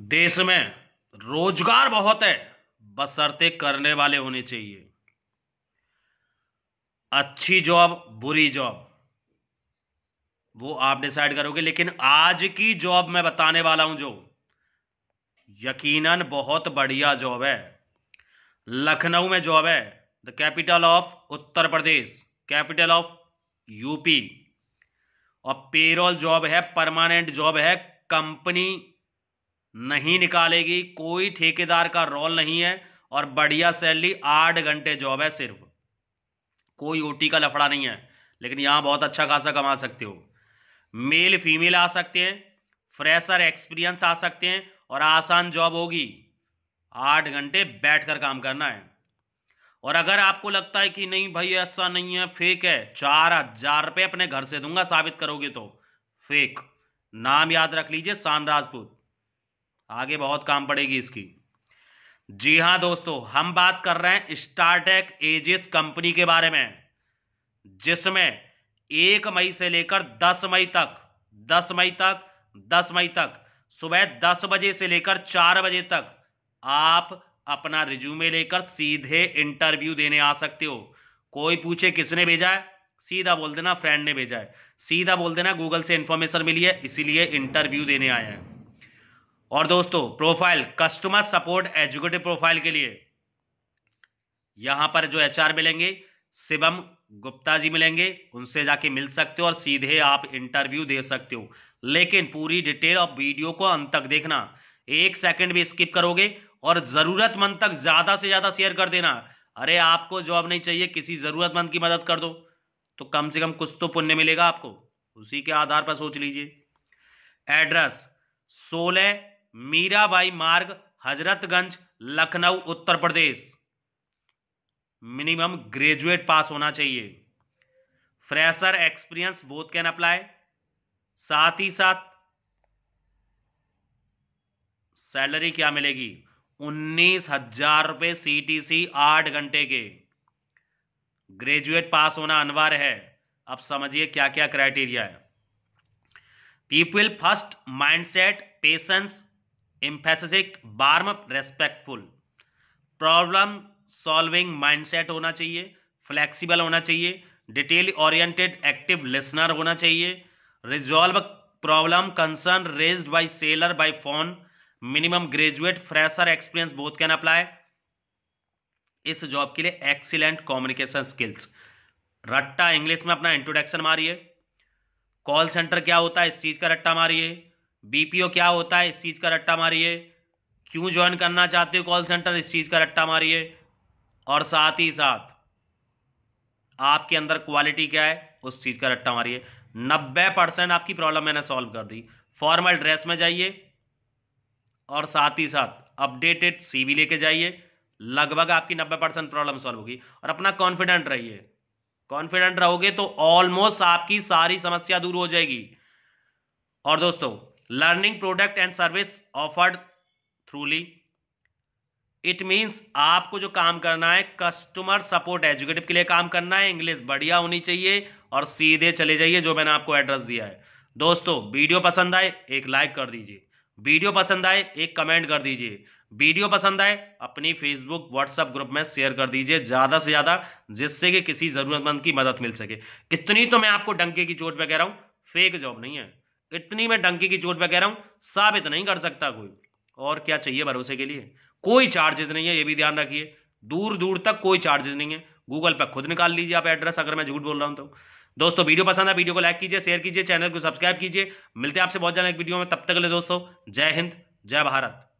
देश में रोजगार बहुत है, बशर्ते करने वाले होने चाहिए। अच्छी जॉब बुरी जॉब वो आप डिसाइड करोगे, लेकिन आज की जॉब मैं बताने वाला हूं जो यकीनन बहुत बढ़िया जॉब है। लखनऊ में जॉब है, the capital of Uttar Pradesh, capital of UP, और पेरोल जॉब है, परमानेंट जॉब है, कंपनी नहीं निकालेगी, कोई ठेकेदार का रोल नहीं है, और बढ़िया सैलरी, 8 घंटे जॉब है सिर्फ, कोई ओटी का लफड़ा नहीं है, लेकिन यहां बहुत अच्छा खासा कमा सकते हो। मेल फीमेल आ सकते हैं, फ्रेशर एक्सपीरियंस आ सकते हैं, और आसान जॉब होगी। 8 घंटे बैठकर काम करना है। और अगर आपको लगता है कि नहीं भाई ऐसा नहीं है, फेक है, 4000 रुपये अपने घर से दूंगा, साबित करोगे तो फेक। नाम याद रख लीजिए, शान राजपूत, आगे बहुत काम पड़ेगी इसकी। जी हां दोस्तों, हम बात कर रहे हैं स्टारटेक एजिस कंपनी के बारे में, जिसमें 1 मई से लेकर 10 मई तक 10 मई तक सुबह 10 बजे से लेकर 4 बजे तक आप अपना रिज्यूमे लेकर सीधे इंटरव्यू देने आ सकते हो। कोई पूछे किसने भेजा है, सीधा बोल देना फ्रेंड ने भेजा है, सीधा बोल देना गूगल से इंफॉर्मेशन मिली है, इसीलिए इंटरव्यू देने आए हैं। और दोस्तों profile customer support executive profile के लिए यहां पर जो HR मिलेंगे, शिवम गुप्ता जी मिलेंगे, उनसे जाके मिल सकते हो और सीधे आप इंटरव्यू दे सकते हो। लेकिन पूरी डिटेल और वीडियो को अंत तक देखना, 1 सेकंड भी स्किप करोगे, और जरूरतमंद तक ज्यादा से ज्यादा शेयर कर देना। अरे आपको जॉब नहीं चाहिए, किसी जरूरतमंद की मदद कर दो तो कम से कम कुछ तो पुण्य मिलेगा आपको, उसी के आधार पर सोच लीजिए। Address 16 Mirabai Marg, Hazratganj, Lucknow, Uttar Pradesh. Minimum graduate pass होना चाहिए, fresher experience both can apply. साथ ही साथ सैलरी क्या मिलेगी, 19,000 रुपये CTC 8 घंटे के। ग्रेजुएट पास होना अनिवार्य है। अब समझिए क्या क्या क्राइटेरिया है। People first mindset, patience, empathic, warm, respectful, problem solving mindset होना चाहिए, फ्लेक्सिबल होना चाहिए, डिटेल ओरिएंटेड एक्टिव लिसनर होना चाहिए, resolve problem concern raised by seller by phone. Minimum graduate, fresher experience both can apply. इस job के लिए excellent communication skills. रट्टा इंग्लिश में अपना इंट्रोडक्शन मारिए। कॉल सेंटर क्या होता है, इस चीज का रट्टा मारिए। BPO क्या होता है, इस चीज का रट्टा मारिए। क्यों ज्वाइन करना चाहते हो कॉल सेंटर, इस चीज का रट्टा मारिए। और साथ ही साथ आपके अंदर क्वालिटी क्या है, उस चीज का रट्टा मारिए। 90% आपकी प्रॉब्लम मैंने सॉल्व कर दी। फॉर्मल ड्रेस में जाइए, और साथ ही साथ अपडेटेड CV लेके जाइए, लगभग आपकी 90% प्रॉब्लम सॉल्व होगी। और अपना कॉन्फिडेंट रहिए, कॉन्फिडेंट रहोगे तो ऑलमोस्ट आपकी सारी समस्या दूर हो जाएगी। और दोस्तों, learning product and service offered truly. It means आपको जो काम करना है, कस्टमर सपोर्ट एजुकेटिव के लिए काम करना है, इंग्लिश बढ़िया होनी चाहिए, और सीधे चले जाइए जो मैंने आपको एड्रेस दिया है। दोस्तों वीडियो पसंद आए एक लाइक कर दीजिए, वीडियो पसंद आए एक कमेंट कर दीजिए, वीडियो पसंद आए अपनी फेसबुक व्हाट्सएप ग्रुप में शेयर कर दीजिए ज़्यादा से ज़्यादा, जिससे कि किसी ज़रूरतमंद की मदद मिल सके। इतनी तो मैं आपको डंके की चोट पे कह रहा हूँ, फेक जॉब नहीं है, इतनी मैं डंके की चोट पे कह रहा हूँ, साबित नहीं कर सकता कोई। और क्या चाहिए भरोसे के लिए, कोई चार्जेस नहीं है, ये भी ध्यान रखिए, दूर दूर तक कोई चार्जेस नहीं है। गूगल पर खुद निकाल लीजिए आप एड्रेस, अगर मैं झूठ बोल रहा हूँ तो। दोस्तों वीडियो पसंद है, वीडियो को लाइक कीजिए, शेयर कीजिए, चैनल को सब्सक्राइब कीजिए। मिलते हैं आपसे बहुत जल्द एक वीडियो में, तब तक के लिए दोस्तों जय हिंद, जय भारत।